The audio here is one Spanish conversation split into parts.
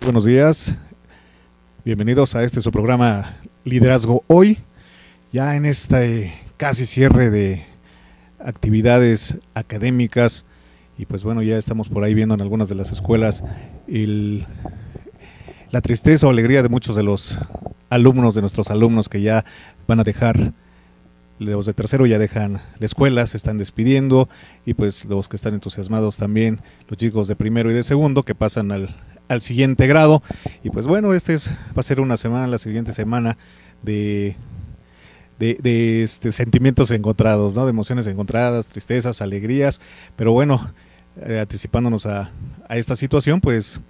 Buenos días, bienvenidos a este su programa Liderazgo hoy, ya en este casi cierre de actividades académicas y pues bueno, ya estamos por ahí viendo en algunas de las escuelas la tristeza o alegría de muchos de los alumnos, de nuestros alumnos que ya van a dejar, los de tercero ya dejan la escuela, se están despidiendo y pues los que están entusiasmados también, los chicos de primero y de segundo que pasan al siguiente grado y pues bueno, va a ser una semana, la siguiente semana de sentimientos encontrados, ¿no? De emociones encontradas, tristezas, alegrías, pero bueno, anticipándonos a esta situación, pues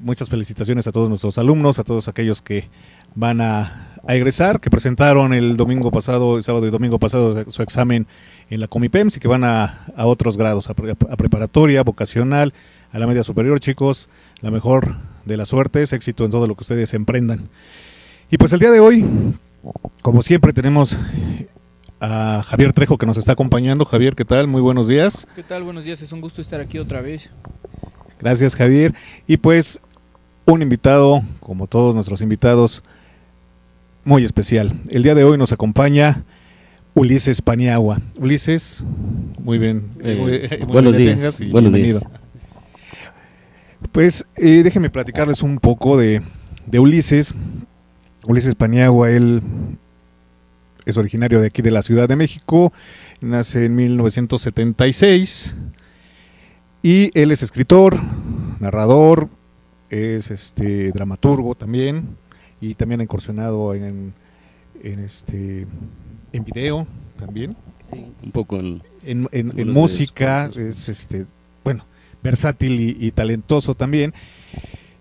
muchas felicitaciones a todos nuestros alumnos, a todos aquellos que van a egresar, que presentaron el domingo pasado, el sábado y domingo pasado su examen en la Comipems y que van a otros grados, a preparatoria, vocacional, a la media superior. Chicos, la mejor de las suertes, éxito en todo lo que ustedes emprendan. Y pues el día de hoy, como siempre, tenemos a Javier Trejo que nos está acompañando. Javier, ¿qué tal? Muy buenos días. ¿Qué tal? Buenos días, es un gusto estar aquí otra vez. Gracias, Javier. Y pues un invitado, como todos nuestros invitados, muy especial. El día de hoy nos acompaña Ulises Paniagua. Ulises, muy bien. Buenos días. Pues déjenme platicarles un poco de Ulises. Ulises Paniagua, él es originario de aquí de la Ciudad de México, nace en 1976 y él es escritor, narrador, es dramaturgo también. Y también ha incursionado en video también. Sí, un poco en música, es bueno, versátil y talentoso también.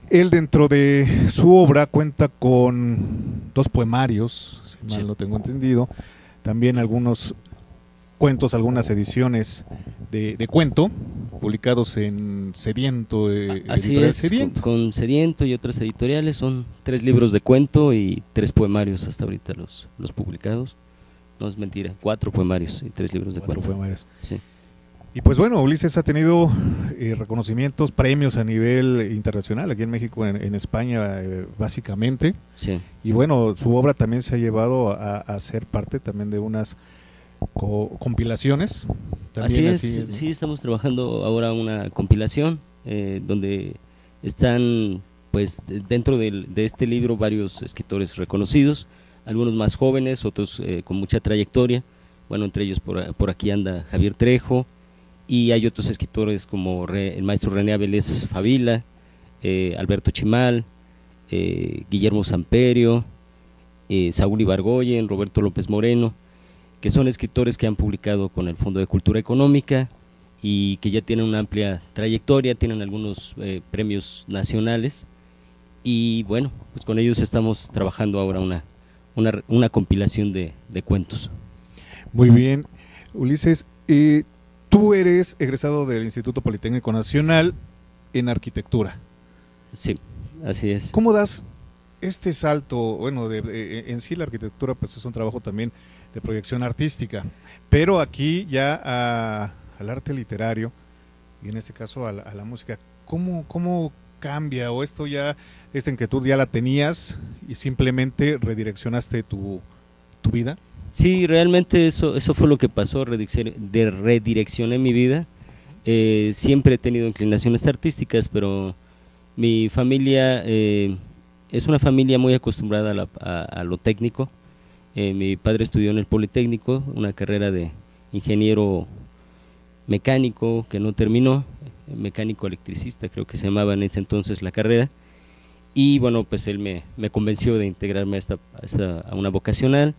Él dentro de su obra cuenta con 2 poemarios, si mal no tengo entendido, también algunos cuentos, algunas ediciones de cuento, publicados en Sediento, Editorial Sediento. Con Sediento y otras editoriales, son 3 libros de cuento y 3 poemarios hasta ahorita los publicados. No es mentira, 4 poemarios y 3 libros de cuento. Poemarios. Sí. Y pues bueno, Ulises ha tenido reconocimientos, premios a nivel internacional, aquí en México, en España básicamente. Sí. Y bueno, su obra también se ha llevado a ser parte también de unas compilaciones. También así es, ¿no? Sí, estamos trabajando ahora una compilación donde están pues dentro de este libro varios escritores reconocidos, algunos más jóvenes, otros con mucha trayectoria. Bueno, entre ellos por aquí anda Javier Trejo y hay otros escritores como el maestro René Avilés Favila, Alberto Chimal, Guillermo Samperio, Saúl Ibargoyen, Roberto López Moreno, que son escritores que han publicado con el Fondo de Cultura Económica y que ya tienen una amplia trayectoria, tienen algunos premios nacionales y bueno, pues con ellos estamos trabajando ahora una compilación de cuentos. Muy bien, Ulises, tú eres egresado del Instituto Politécnico Nacional en Arquitectura. Sí, así es. ¿Cómo das este salto? Bueno, en sí la arquitectura pues es un trabajo también de proyección artística, pero aquí ya al arte literario y en este caso a la música, ¿cómo cambia? ¿O esto ya, esta inquietud ya la tenías y simplemente redireccionaste tu vida? Sí, realmente eso fue lo que pasó, redireccioné mi vida. Siempre he tenido inclinaciones artísticas, pero mi familia es una familia muy acostumbrada a lo técnico. Mi padre estudió en el Politécnico una carrera de ingeniero mecánico que no terminó, mecánico electricista creo que se llamaba en ese entonces la carrera, y bueno, pues él me convenció de integrarme a una vocacional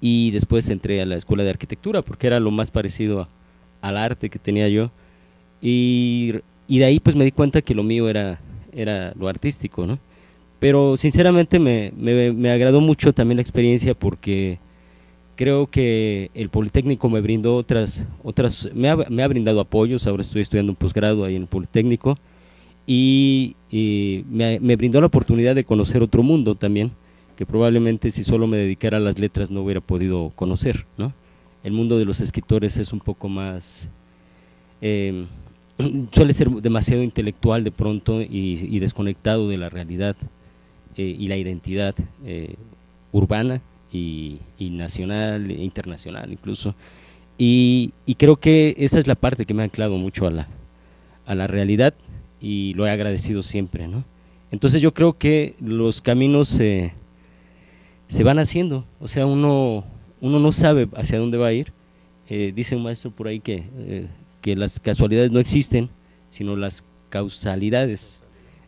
y después entré a la escuela de arquitectura porque era lo más parecido al arte que tenía yo y de ahí pues me di cuenta que lo mío era lo artístico, ¿no? Pero sinceramente me agradó mucho también la experiencia porque creo que el Politécnico me brindó me ha brindado apoyos. Ahora estoy estudiando un posgrado ahí en el Politécnico y me brindó la oportunidad de conocer otro mundo también, que probablemente si solo me dedicara a las letras no hubiera podido conocer, ¿no? El mundo de los escritores es un poco más suele ser demasiado intelectual de pronto y desconectado de la realidad y la identidad urbana y nacional e internacional incluso. Y creo que esa es la parte que me ha anclado mucho a la realidad y lo he agradecido siempre, ¿no? Entonces yo creo que los caminos se van haciendo, o sea, uno no sabe hacia dónde va a ir. Dice un maestro por ahí que las casualidades no existen, sino las causalidades.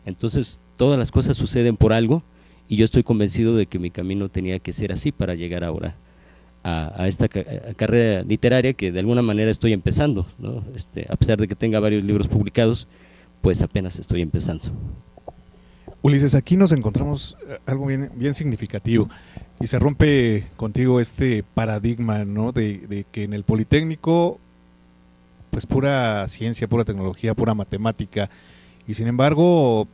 Entonces todas las cosas suceden por algo y yo estoy convencido de que mi camino tenía que ser así para llegar ahora a esta carrera literaria que de alguna manera estoy empezando, ¿no? A pesar de que tenga varios libros publicados, pues apenas estoy empezando. Ulises, aquí nos encontramos algo bien significativo y se rompe contigo este paradigma, ¿no? de que en el Politécnico pues pura ciencia, pura tecnología, pura matemática, y sin embargo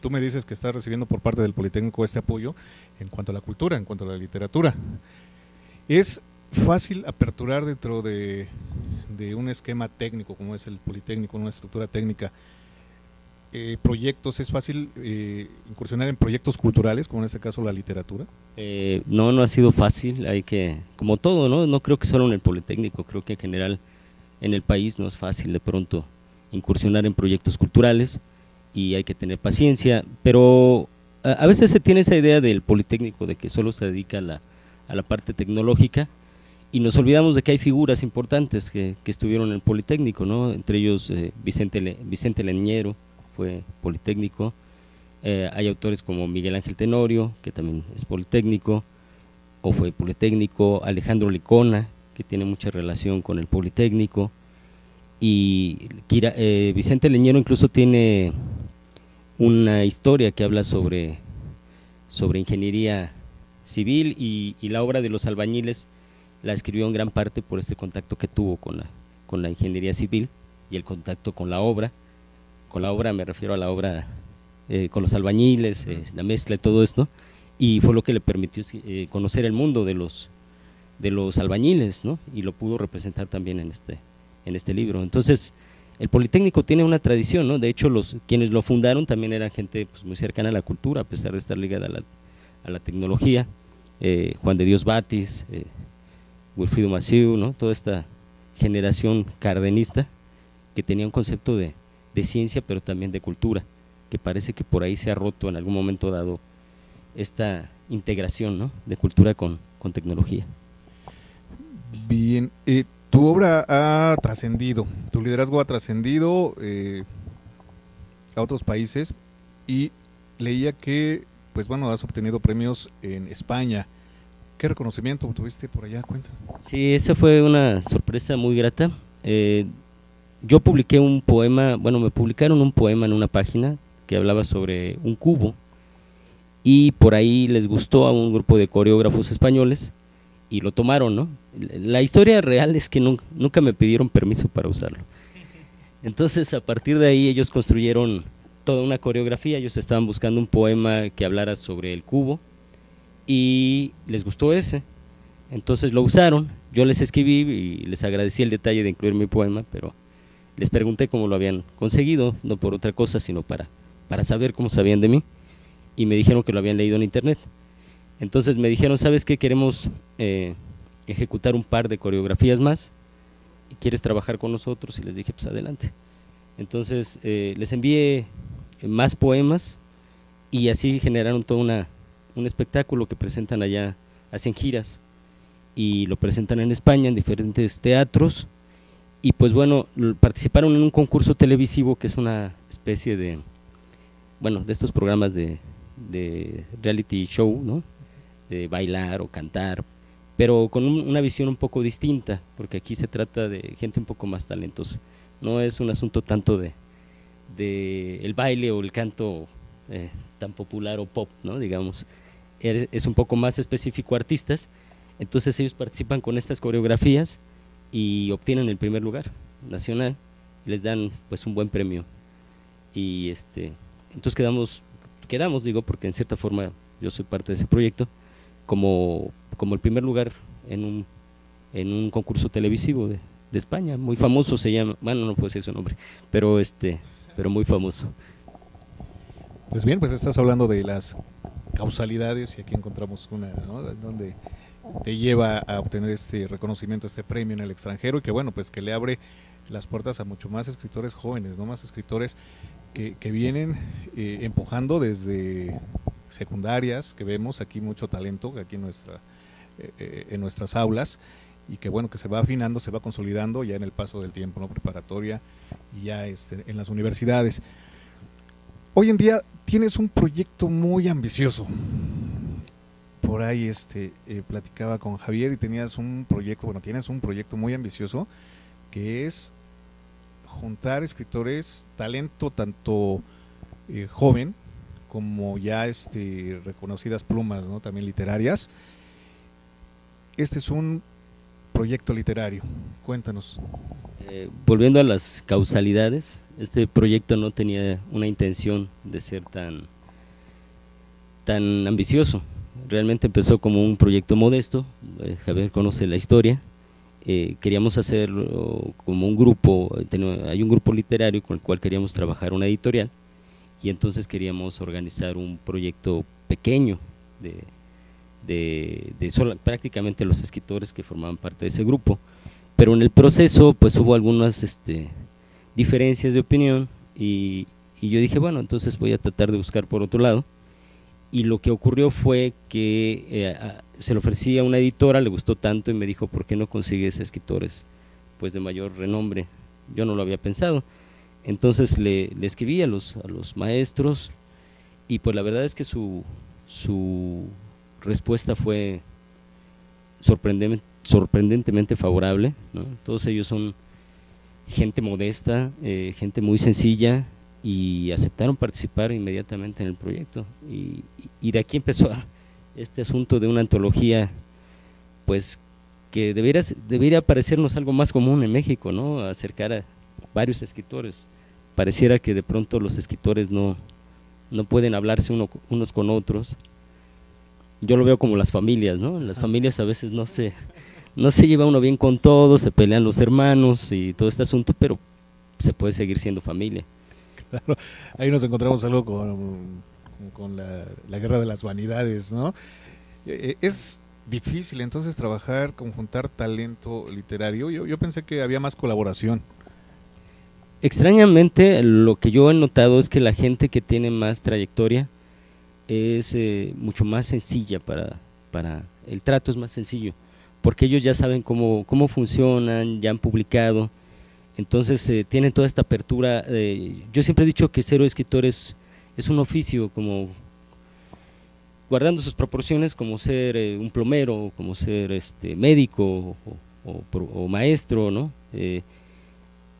tú me dices que estás recibiendo por parte del Politécnico este apoyo en cuanto a la cultura, en cuanto a la literatura. ¿Es fácil aperturar dentro de un esquema técnico como es el Politécnico, una estructura técnica, proyectos? ¿Es fácil incursionar en proyectos culturales, como en este caso la literatura? No, no ha sido fácil, hay que, como todo, ¿no? No creo que solo en el Politécnico, creo que en general en el país no es fácil de pronto incursionar en proyectos culturales y hay que tener paciencia, pero a veces se tiene esa idea del Politécnico de que solo se dedica a la parte tecnológica y nos olvidamos de que hay figuras importantes que estuvieron en el Politécnico, ¿no? Entre ellos Vicente Leñero fue Politécnico, hay autores como Miguel Ángel Tenorio, que también es Politécnico o fue Politécnico, Alejandro Licona, que tiene mucha relación con el Politécnico, y Vicente Leñero incluso tiene una historia que habla sobre ingeniería civil y la obra de los albañiles la escribió en gran parte por este contacto que tuvo con la ingeniería civil y el contacto con la obra. Con la obra me refiero a la obra con los albañiles, la mezcla y todo esto, y fue lo que le permitió conocer el mundo de los albañiles, ¿no? Y lo pudo representar también en este libro. Entonces el Politécnico tiene una tradición, ¿no? De hecho quienes lo fundaron también eran gente pues muy cercana a la cultura, a pesar de estar ligada a la tecnología, Juan de Dios Batis, Wilfrido Massieu, ¿no? Toda esta generación cardenista que tenía un concepto de ciencia pero también de cultura, que parece que por ahí se ha roto en algún momento dado esta integración, ¿no? De cultura con tecnología. Bien, tu obra ha trascendido, tu liderazgo ha trascendido a otros países y leía que pues bueno, has obtenido premios en España. ¿Qué reconocimiento obtuviste por allá? Cuéntame. Sí, esa fue una sorpresa muy grata. Yo publiqué un poema, bueno, me publicaron un poema en una página que hablaba sobre un cubo y por ahí les gustó a un grupo de coreógrafos españoles y lo tomaron, ¿no? La historia real es que nunca me pidieron permiso para usarlo. Entonces, a partir de ahí ellos construyeron toda una coreografía, ellos estaban buscando un poema que hablara sobre el cubo y les gustó ese, entonces lo usaron. Yo les escribí y les agradecí el detalle de incluir mi poema, pero les pregunté cómo lo habían conseguido, no por otra cosa sino para saber cómo sabían de mí, y me dijeron que lo habían leído en internet. Entonces me dijeron, ¿sabes qué? Queremos ejecutar un par de coreografías más, ¿quieres trabajar con nosotros? Y les dije, pues adelante. Entonces les envié más poemas y así generaron todo un espectáculo que presentan allá, hacen giras y lo presentan en España en diferentes teatros y pues bueno, participaron en un concurso televisivo que es una especie de, bueno, de estos programas de reality show, ¿no? De bailar o cantar, pero con una visión un poco distinta, porque aquí se trata de gente un poco más talentosa, no es un asunto tanto de el baile o el canto tan popular o pop, ¿no? Digamos, es un poco más específico artistas. Entonces ellos participan con estas coreografías y obtienen el primer lugar nacional, les dan pues un buen premio y entonces quedamos, digo, porque en cierta forma yo soy parte de ese proyecto, como el primer lugar en un concurso televisivo de de España, muy famoso se llama, bueno, no puedo decir su nombre, pero pero muy famoso. Pues bien, pues estás hablando de las causalidades y aquí encontramos una, ¿no?, donde te lleva a obtener este reconocimiento, este premio en el extranjero, y que bueno, pues que le abre las puertas a mucho más escritores jóvenes, no, más escritores que vienen empujando desde secundarias, que vemos aquí mucho talento aquí en nuestras aulas, y que bueno, que se va afinando, se va consolidando ya en el paso del tiempo, ¿no?, preparatoria y ya en las universidades. Hoy en día tienes un proyecto muy ambicioso. Por ahí platicaba con Javier y tenías un proyecto, bueno, tienes un proyecto muy ambicioso que es juntar escritores, talento tanto joven como ya reconocidas plumas, ¿no?, también literarias. Este es un proyecto literario, cuéntanos. Volviendo a las causalidades, este proyecto no tenía una intención de ser tan ambicioso. Realmente empezó como un proyecto modesto, Javier conoce la historia. Queríamos hacerlo como un grupo, hay un grupo literario con el cual queríamos trabajar una editorial, y entonces queríamos organizar un proyecto pequeño de prácticamente los escritores que formaban parte de ese grupo, pero en el proceso pues hubo algunas diferencias de opinión, y yo dije, bueno, entonces voy a tratar de buscar por otro lado. Y lo que ocurrió fue que se le ofrecía a una editora, le gustó tanto y me dijo, ¿por qué no consigues escritores pues de mayor renombre? Yo no lo había pensado. Entonces le escribí a los maestros, y pues la verdad es que su respuesta fue sorprendentemente favorable, ¿no? Todos ellos son gente modesta, gente muy sencilla, y aceptaron participar inmediatamente en el proyecto, y de aquí empezó este asunto de una antología, pues que debería parecernos algo más común en México, ¿no?, acercar a varios escritores. Pareciera que de pronto los escritores no pueden hablarse unos con otros. Yo lo veo como las familias, ¿no?, las familias a veces no se lleva uno bien con todos, se pelean los hermanos y todo este asunto, pero se puede seguir siendo familia. Claro, ahí nos encontramos algo con la guerra de las vanidades, ¿no? Es difícil entonces trabajar, conjuntar talento literario. Yo pensé que había más colaboración. Extrañamente, lo que yo he notado es que la gente que tiene más trayectoria es mucho más sencilla para el trato, es más sencillo, porque ellos ya saben cómo funcionan, ya han publicado. Entonces tienen toda esta apertura. Yo siempre he dicho que ser escritor es un oficio, como guardando sus proporciones, como ser un plomero, como ser médico o maestro, ¿no?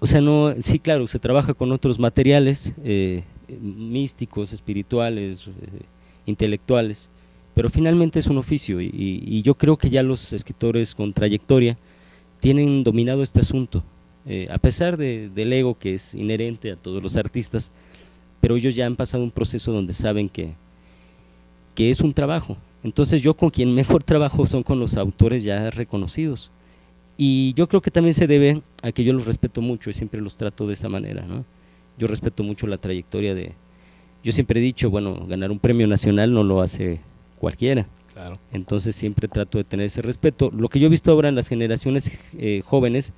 O sea, no, sí, claro, se trabaja con otros materiales místicos, espirituales, intelectuales, pero finalmente es un oficio, y yo creo que ya los escritores con trayectoria tienen dominado este asunto. A pesar del ego que es inherente a todos los artistas, pero ellos ya han pasado un proceso donde saben que es un trabajo. Entonces yo con quien mejor trabajo son con los autores ya reconocidos, y yo creo que también se debe a que yo los respeto mucho y siempre los trato de esa manera, ¿no? Yo respeto mucho la trayectoria yo siempre he dicho, bueno, ganar un premio nacional no lo hace cualquiera. Claro. Entonces siempre trato de tener ese respeto. Lo que yo he visto ahora en las generaciones jóvenes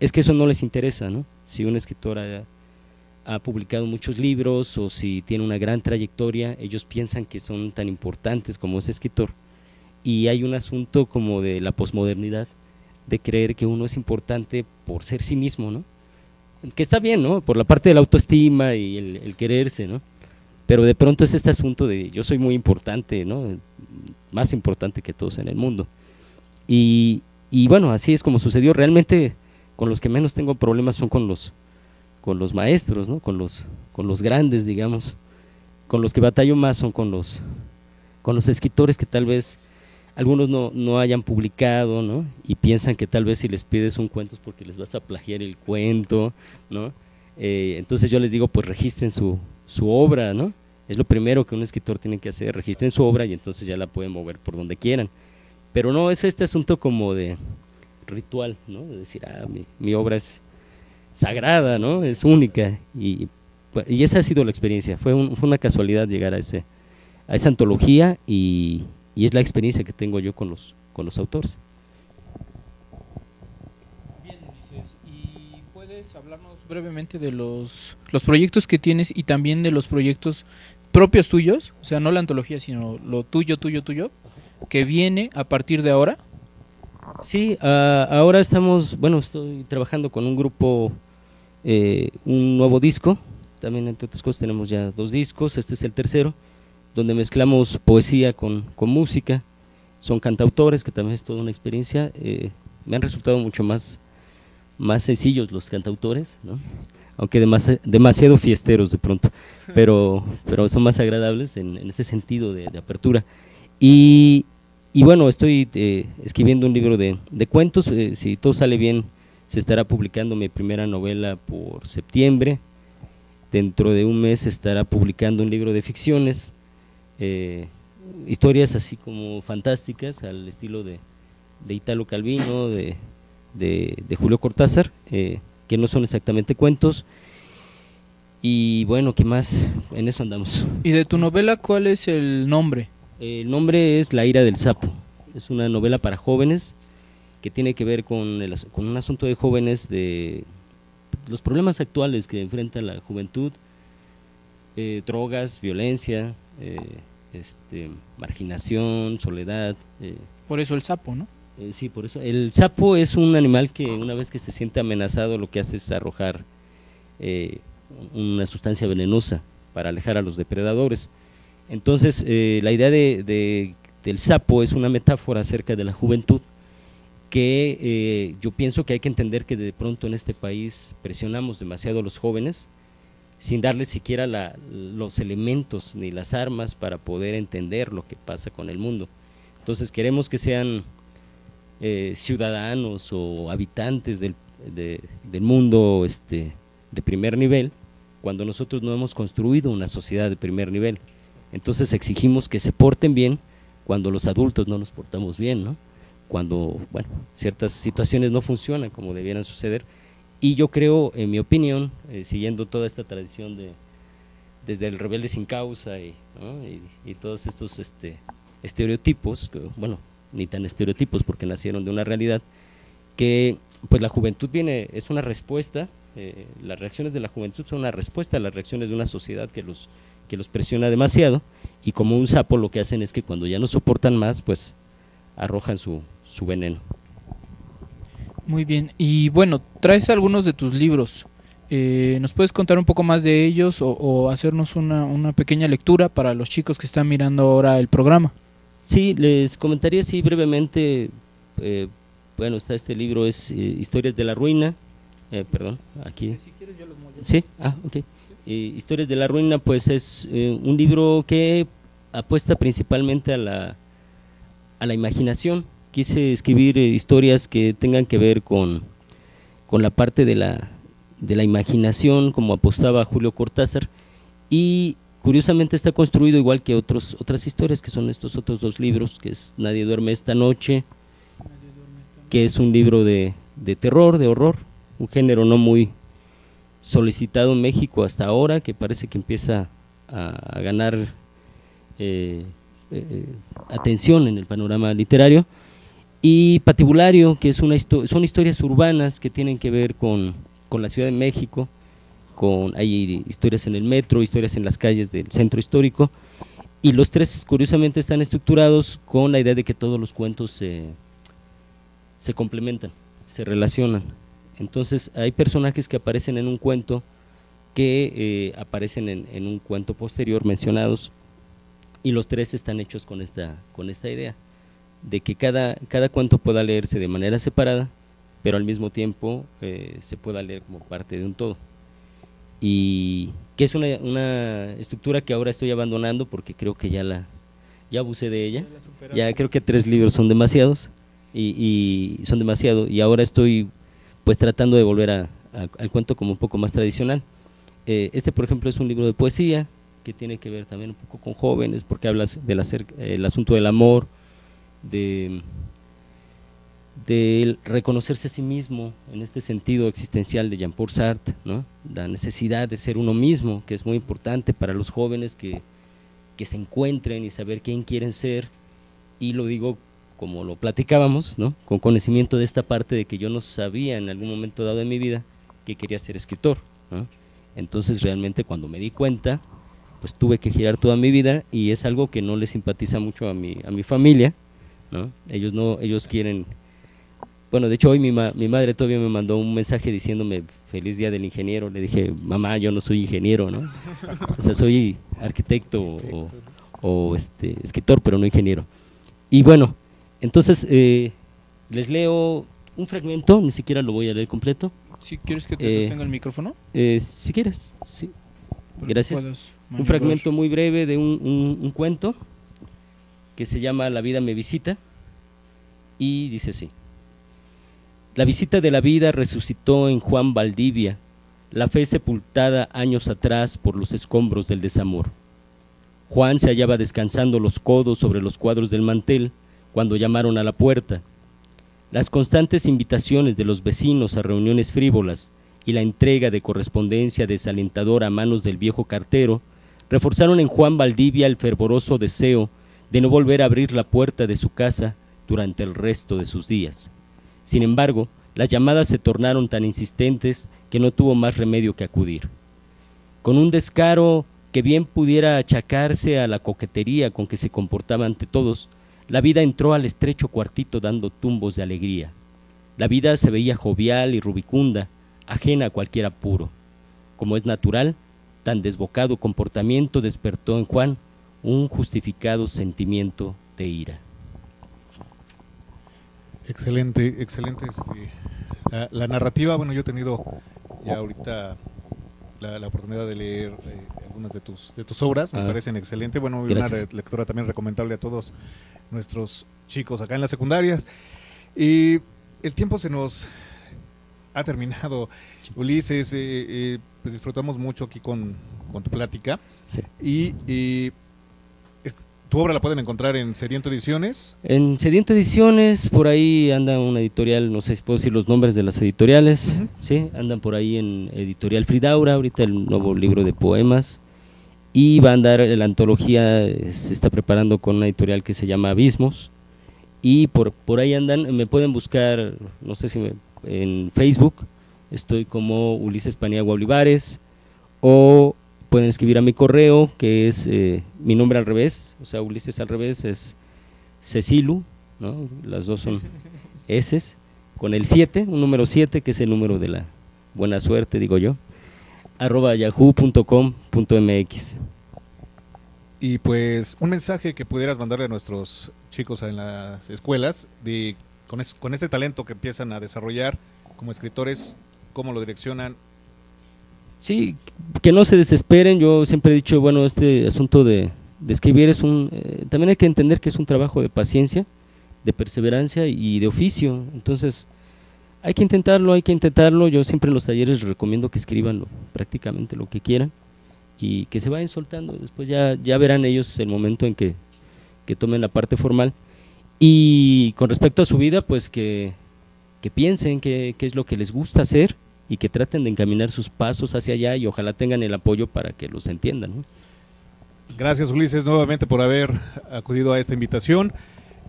es que eso no les interesa, ¿no? Si un escritor ha publicado muchos libros o si tiene una gran trayectoria, ellos piensan que son tan importantes como ese escritor, y hay un asunto como de la posmodernidad, de creer que uno es importante por ser sí mismo, ¿no? Que está bien, ¿no?, por la parte de la autoestima y el quererse, ¿no? Pero de pronto es este asunto de yo soy muy importante, ¿no?, más importante que todos en el mundo, y bueno, así es como sucedió. Realmente con los que menos tengo problemas son con los maestros, ¿no?, con los grandes, digamos. Con los que batallo más son con los escritores que tal vez algunos no hayan publicado, ¿no?, y piensan que tal vez si les pides un cuento es porque les vas a plagiar el cuento, ¿no? Entonces yo les digo, pues registren su obra, ¿no? Es lo primero que un escritor tiene que hacer, registren su obra y entonces ya la pueden mover por donde quieran. Pero no, es este asunto como de ritual, ¿no? De decir, ah, mi obra es sagrada, ¿no? Es única. Y esa ha sido la experiencia. Fue una casualidad llegar a esa antología y es la experiencia que tengo yo con los autores. Bien, Ulises, ¿y puedes hablarnos brevemente de los proyectos que tienes y también de los proyectos propios tuyos? O sea, no la antología, sino lo tuyo, que viene a partir de ahora. Sí, ahora estamos, bueno, estoy trabajando con un grupo, un nuevo disco, también entre otras cosas tenemos ya 2 discos, este es el 3º, donde mezclamos poesía con música, son cantautores, que también es toda una experiencia, me han resultado mucho más sencillos los cantautores, ¿no? Aunque demasiado fiesteros de pronto, pero son más agradables en ese sentido de apertura. Y bueno, estoy escribiendo un libro de cuentos, si todo sale bien se estará publicando mi primera novela por septiembre, dentro de un mes estará publicando un libro de ficciones, historias así como fantásticas al estilo de Italo Calvino, de Julio Cortázar, que no son exactamente cuentos. Y bueno, ¿qué más? En eso andamos. ¿Y de tu novela cuál es el nombre? El nombre es La ira del sapo, es una novela para jóvenes que tiene que ver con un asunto de jóvenes, de los problemas actuales que enfrenta la juventud, drogas, violencia, marginación, soledad. Por eso el sapo, ¿no? Sí, por eso. El sapo es un animal que una vez que se siente amenazado lo que hace es arrojar una sustancia venenosa para alejar a los depredadores. Entonces, la idea del sapo es una metáfora acerca de la juventud que yo pienso que hay que entender que de pronto en este país presionamos demasiado a los jóvenes sin darles siquiera los elementos ni las armas para poder entender lo que pasa con el mundo. Entonces, queremos que sean ciudadanos o habitantes del mundo de primer nivel, cuando nosotros no hemos construido una sociedad de primer nivel. Entonces exigimos que se porten bien cuando los adultos no nos portamos bien, ¿no? Cuando, bueno, ciertas situaciones no funcionan como debieran suceder. Y yo creo, en mi opinión, siguiendo toda esta tradición desde el rebelde sin causa ¿no? y todos estos estereotipos, que, bueno, ni tan estereotipos porque nacieron de una realidad, que pues la juventud es una respuesta, las reacciones de la juventud son una respuesta a las reacciones de una sociedad que los presiona demasiado, y como un sapo lo que hacen es que cuando ya no soportan más, pues arrojan su veneno. Muy bien, y bueno, traes algunos de tus libros, ¿nos puedes contar un poco más de ellos o hacernos una pequeña lectura para los chicos que están mirando ahora el programa? Sí, les comentaría así brevemente, bueno, está este libro, es Historias de la Ruina, perdón, aquí… Si quieres yo los muevo. Sí, ah, ok. Historias de la Ruina, pues es un libro que apuesta principalmente a la imaginación. Quise escribir historias que tengan que ver con la parte de la imaginación, como apostaba Julio Cortázar, y curiosamente está construido igual que otras historias, que son estos otros 2 libros, que es Nadie duerme esta noche, que es un libro de terror, de horror, un género no muy solicitado en México hasta ahora, que parece que empieza a ganar atención en el panorama literario, y Patibulario, que es son historias urbanas que tienen que ver con la Ciudad de México, hay historias en el metro, historias en las calles del centro histórico, y los 3 curiosamente están estructurados con la idea de que todos los cuentos se complementan, se relacionan. Entonces hay personajes que aparecen en un cuento que aparecen en un cuento posterior mencionados, y los 3 están hechos con esta idea de que cada cuento pueda leerse de manera separada, pero al mismo tiempo se pueda leer como parte de un todo, y que es una estructura que ahora estoy abandonando porque creo que ya abusé de ella, ya creo que 3 libros son demasiados y son demasiado, y ahora estoy pues tratando de volver al cuento como un poco más tradicional. Por ejemplo, es un libro de poesía que tiene que ver también un poco con jóvenes, porque hablas del el asunto del amor, del reconocerse a sí mismo en este sentido existencial de Jean-Paul Sartre, ¿no? La necesidad de ser uno mismo, que es muy importante para los jóvenes que se encuentren y saber quién quieren ser. Y lo digo como lo platicábamos, ¿no? Con conocimiento de esta parte de que yo no sabía en algún momento dado de mi vida que quería ser escritor, ¿no? Entonces realmente cuando me di cuenta, pues tuve que girar toda mi vida, y es algo que no le simpatiza mucho a mi familia, ¿no? Ellos quieren… Bueno, de hecho hoy mi madre todavía me mandó un mensaje diciéndome feliz día del ingeniero. Le dije, mamá, yo no soy ingeniero, ¿no? O sea, soy arquitecto. o escritor, pero no ingeniero. Y bueno, entonces les leo un fragmento, ni siquiera lo voy a leer completo. Si quieres que te sostenga el micrófono. Si quieres, sí. Gracias. Un fragmento muy breve de un cuento que se llama La vida me visita, y dice así. La visita de la vida resucitó en Juan Valdivia la fe sepultada años atrás por los escombros del desamor. Juan se hallaba descansando los codos sobre los cuadros del mantel cuando llamaron a la puerta. Las constantes invitaciones de los vecinos a reuniones frívolas y la entrega de correspondencia desalentadora a manos del viejo cartero reforzaron en Juan Valdivia el fervoroso deseo de no volver a abrir la puerta de su casa durante el resto de sus días. Sin embargo, las llamadas se tornaron tan insistentes que no tuvo más remedio que acudir. Con un descaro que bien pudiera achacarse a la coquetería con que se comportaba ante todos, la vida entró al estrecho cuartito dando tumbos de alegría. La vida se veía jovial y rubicunda, ajena a cualquier apuro. Como es natural, tan desbocado comportamiento despertó en Juan un justificado sentimiento de ira. Excelente, excelente la narrativa. Bueno, yo he tenido ya ahorita la oportunidad de leer algunas de tus obras, me parecen excelentes. Bueno, una lectura también recomendable a todos nuestros chicos acá en las secundarias. Y el tiempo se nos ha terminado, sí. Ulises, pues disfrutamos mucho aquí con tu plática, sí. Y ¿tu obra la pueden encontrar en Sediento Ediciones? En Sediento Ediciones, por ahí anda una editorial, no sé si puedo decir los nombres de las editoriales, ¿sí? Andan por ahí en Editorial Fridaura, ahorita el nuevo libro de poemas, y va a andar la antología, se está preparando con una editorial que se llama Abismos, y por ahí andan. Me pueden buscar, no sé si en Facebook, estoy como Ulises Paniagua Olivares, o pueden escribir a mi correo, que es mi nombre al revés, o sea, Ulises al revés es Cecilu, ¿no? Las dos son S, con el 7, un número 7, que es el número de la buena suerte, digo yo, @yahoo.com.mx. Y pues un mensaje que pudieras mandarle a nuestros chicos en las escuelas, con este talento que empiezan a desarrollar como escritores, ¿cómo lo direccionan? Sí, que no se desesperen. Yo siempre he dicho, bueno, este asunto de escribir es también hay que entender que es un trabajo de paciencia, de perseverancia y de oficio. Entonces, hay que intentarlo, hay que intentarlo. Yo siempre en los talleres les recomiendo que escriban prácticamente lo que quieran y que se vayan soltando. Después ya verán ellos el momento en que tomen la parte formal. Y con respecto a su vida, pues que piensen qué es lo que les gusta hacer, y que traten de encaminar sus pasos hacia allá, y ojalá tengan el apoyo para que los entiendan, ¿no? Gracias, Ulises, nuevamente por haber acudido a esta invitación.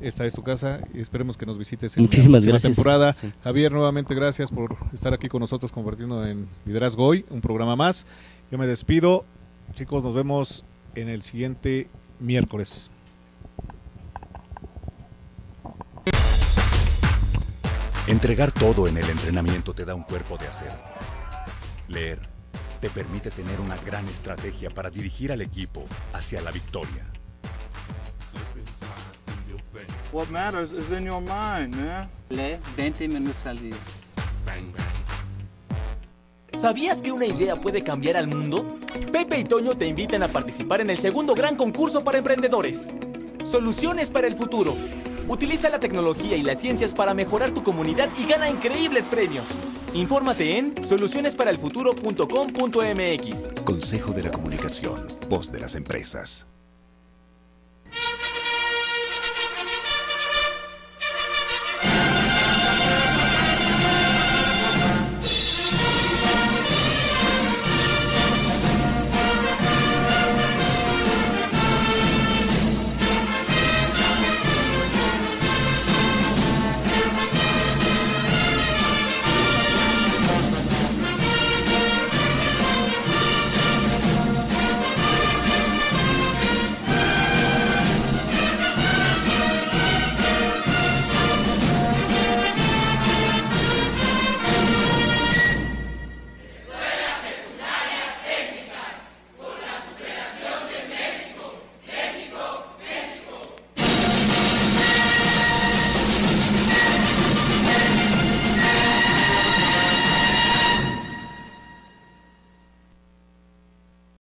Esta es tu casa, esperemos que nos visites en muchísimas gracias. Temporada. Sí. Javier, nuevamente gracias por estar aquí con nosotros compartiendo en Liderazgo Hoy, un programa más. Yo me despido, chicos, nos vemos en el siguiente miércoles. Entregar todo en el entrenamiento te da un cuerpo de acero. Leer te permite tener una gran estrategia para dirigir al equipo hacia la victoria. What matters is in your mind, man. Lee 20 minutos al día. Bang, bang. ¿Sabías que una idea puede cambiar al mundo? Pepe y Toño te invitan a participar en el segundo gran concurso para emprendedores. Soluciones para el futuro. Utiliza la tecnología y las ciencias para mejorar tu comunidad y gana increíbles premios. Infórmate en solucionesparaelfuturo.com.mx. Consejo de la Comunicación, voz de las empresas.